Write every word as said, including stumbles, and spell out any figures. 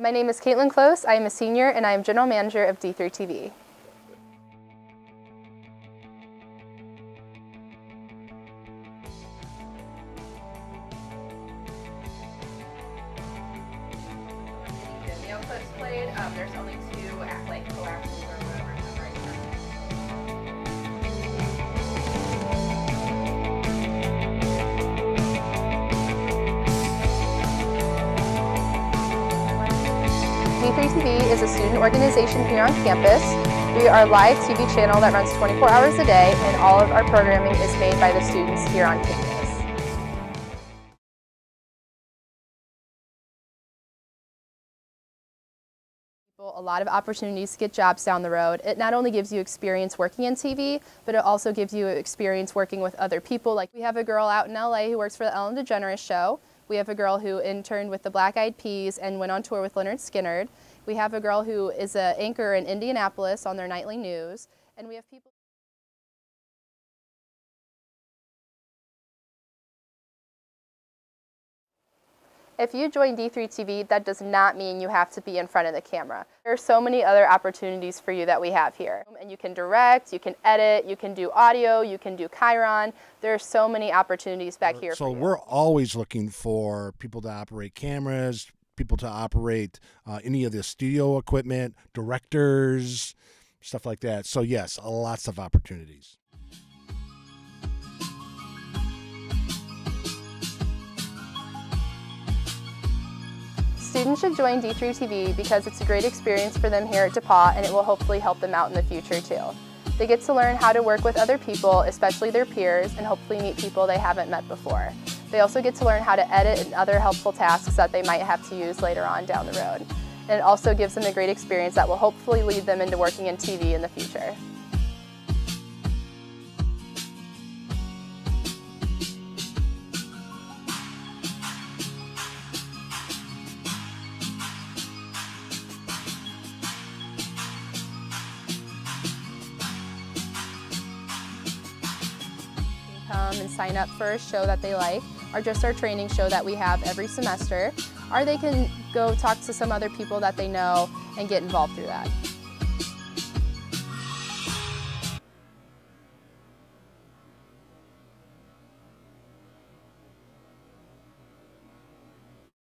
My name is Caitlin Close. I am a senior and I am general manager of D three T V. The output's played. Um, there's only two act like coaxials or whatever. D three T V is a student organization here on campus. We are a live T V channel that runs twenty-four hours a day, and all of our programming is made by the students here on campus. A lot of opportunities to get jobs down the road. It not only gives you experience working in T V, but it also gives you experience working with other people. Like, we have a girl out in L A who works for the Ellen DeGeneres Show. We have a girl who interned with the Black Eyed Peas and went on tour with Lynyrd Skynyrd. We have a girl who is an anchor in Indianapolis on their nightly news. And we have people. If you join D three T V, that does not mean you have to be in front of the camera. There are so many other opportunities for you that we have here. And you can direct, you can edit, you can do audio, you can do Chiron. There are so many opportunities back here. So we're always looking for people to operate cameras, people to operate uh, any of the studio equipment, directors, stuff like that. So yes, lots of opportunities. Students should join D three T V because it's a great experience for them here at DePauw, and it will hopefully help them out in the future too. They get to learn how to work with other people, especially their peers, and hopefully meet people they haven't met before. They also get to learn how to edit and other helpful tasks that they might have to use later on down the road. And it also gives them a great experience that will hopefully lead them into working in T V in the future. Come and sign up for a show that they like, or just our training show that we have every semester, or they can go talk to some other people that they know and get involved through that.